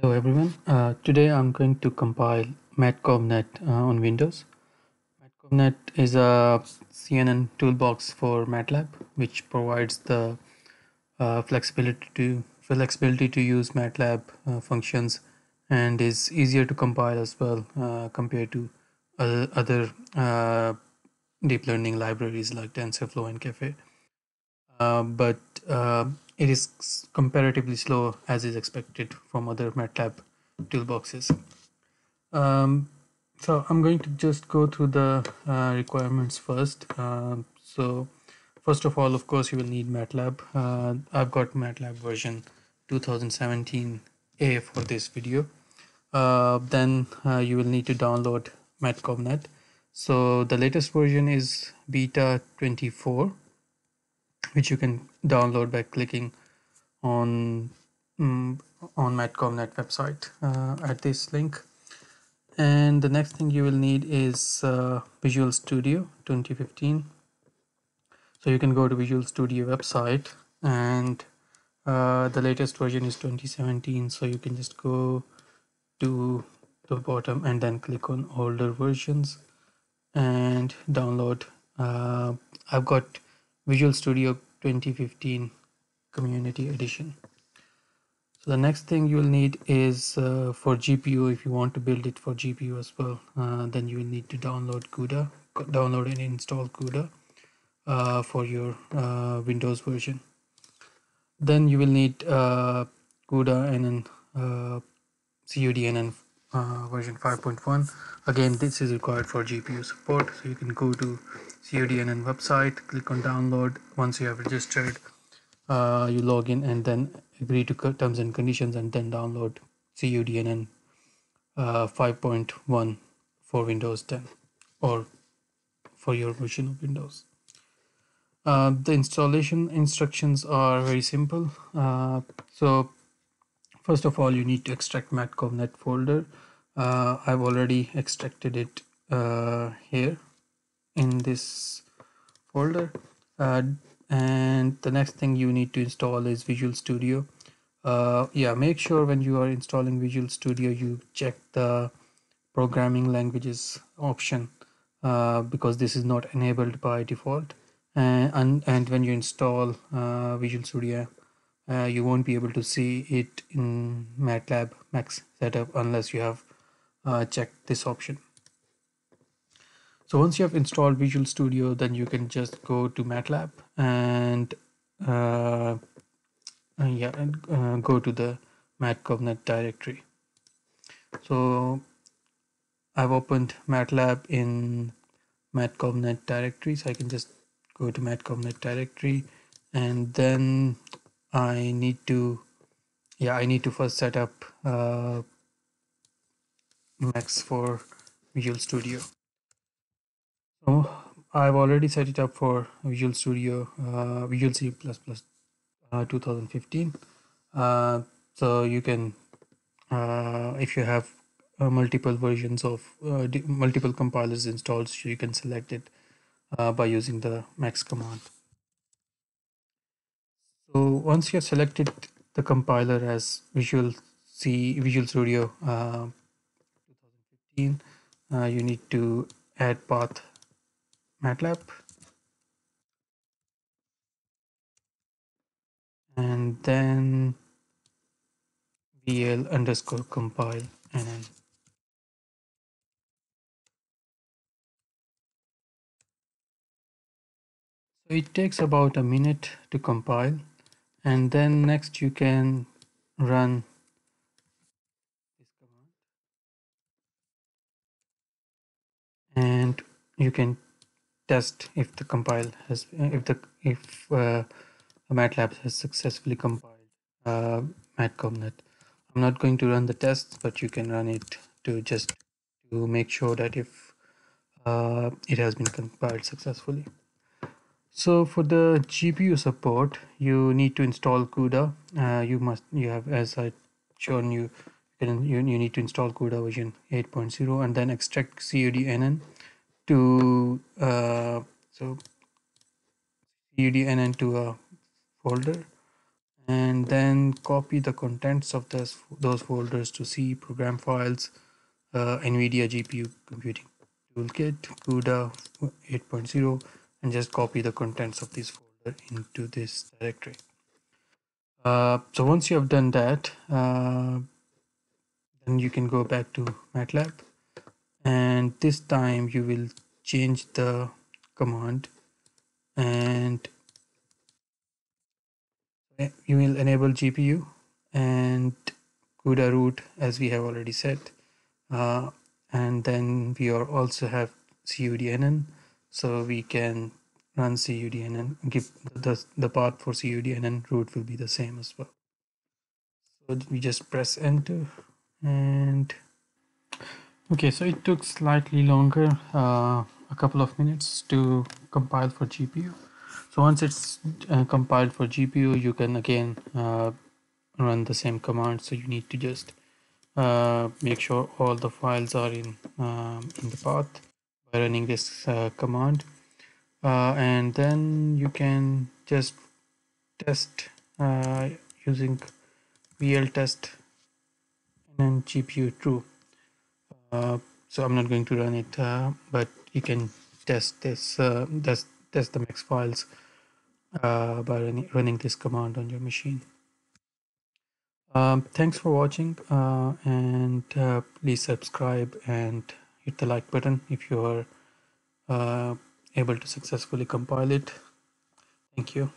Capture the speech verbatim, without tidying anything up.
Hello everyone, uh, today I'm going to compile MatConvNet uh, on Windows. MatConvNet is a C N N toolbox for MATLAB, which provides the uh, flexibility to flexibility to use MATLAB uh, functions and is easier to compile as well uh, compared to uh, other uh, deep learning libraries like TensorFlow and Cafe. Uh, but uh, it is comparatively slow, as is expected from other MATLAB toolboxes. Um, so I'm going to just go through the uh, requirements first. Uh, so first of all, of course, you will need MATLAB. Uh, I've got MATLAB version twenty seventeen A for this video. Uh, then uh, you will need to download MatConvNet. So the latest version is beta twenty-four. Which you can download by clicking on um, on MatConvNet website uh, at this link. And the next thing you will need is uh, Visual Studio twenty fifteen. So you can go to Visual Studio website, and uh, the latest version is twenty seventeen. So you can just go to the bottom and then click on older versions and download. Uh, I've got Visual Studio twenty fifteen Community Edition. So the next thing you will need is uh, for G P U, if you want to build it for G P U as well, uh, then you will need to download CUDA, download and install CUDA uh, for your uh, Windows version. Then you will need uh, CUDA and then uh, cuDNN uh, version five point one. Again, this is required for G P U support, so you can go to cuDNN website, click on download. Once you have registered, uh, you log in and then agree to terms and conditions and then download cuDNN uh, five point one for Windows ten or for your version of Windows. Uh, the installation instructions are very simple. Uh, so first of all, you need to extract MatConvNet folder. Uh, I've already extracted it uh, here in this folder, uh, and the next thing you need to install is Visual Studio. Uh, yeah, make sure when you are installing Visual Studio you check the programming languages option, uh, because this is not enabled by default, and and, and when you install uh, Visual Studio uh, you won't be able to see it in MATLAB Mex setup unless you have uh, checked this option. So once you have installed Visual Studio, then you can just go to MATLAB and uh, yeah, and, uh, go to the MatConvNet directory. So I've opened MATLAB in MatConvNet directory, so I can just go to MatConvNet directory, and then I need to, yeah, I need to first set up uh, Mex for Visual Studio. Oh, I've already set it up for Visual Studio, uh, Visual C plus plus uh, twenty fifteen. Uh, so you can, uh, if you have uh, multiple versions of uh, multiple compilers installed, so you can select it uh, by using the Mex command. So once you have selected the compiler as Visual C, Visual Studio uh, twenty fifteen, uh, you need to add path MATLAB, and then V L underscore compile and then so it takes about a minute to compile, and then next you can run this command and you can test if the compile has if the if uh, MATLAB has successfully compiled uh, MatConvNet. I'm not going to run the tests, but you can run it to just to make sure that if uh, it has been compiled successfully. So for the G P U support, you need to install CUDA. Uh, you must you have as I shown you, you you need to install CUDA version eight point zero and then extract cuDNN. To uh, so cuDNN to a folder, and then copy the contents of those, those folders to C, program files, uh, NVIDIA G P U computing toolkit, CUDA eight point oh, and just copy the contents of this folder into this directory. Uh, so once you have done that, uh, then you can go back to MATLAB, and this time you will change the command and you will enable G P U and CUDA root, as we have already said, uh, and then we are also have cuDNN, so we can run cuDNN. Give the, the path for cuDNN root will be the same as well, so we just press enter. And okay, so it took slightly longer, uh, a couple of minutes to compile for G P U. So once it's uh, compiled for G P U, you can again uh, run the same command. So you need to just uh, make sure all the files are in um, in the path by running this uh, command, uh, and then you can just test uh, using V L test and G P U true. Uh, so I'm not going to run it, uh, but you can test this uh, test test the Mex files uh, by running, running this command on your machine. Um, thanks for watching, uh, and uh, please subscribe and hit the like button if you are uh, able to successfully compile it. Thank you.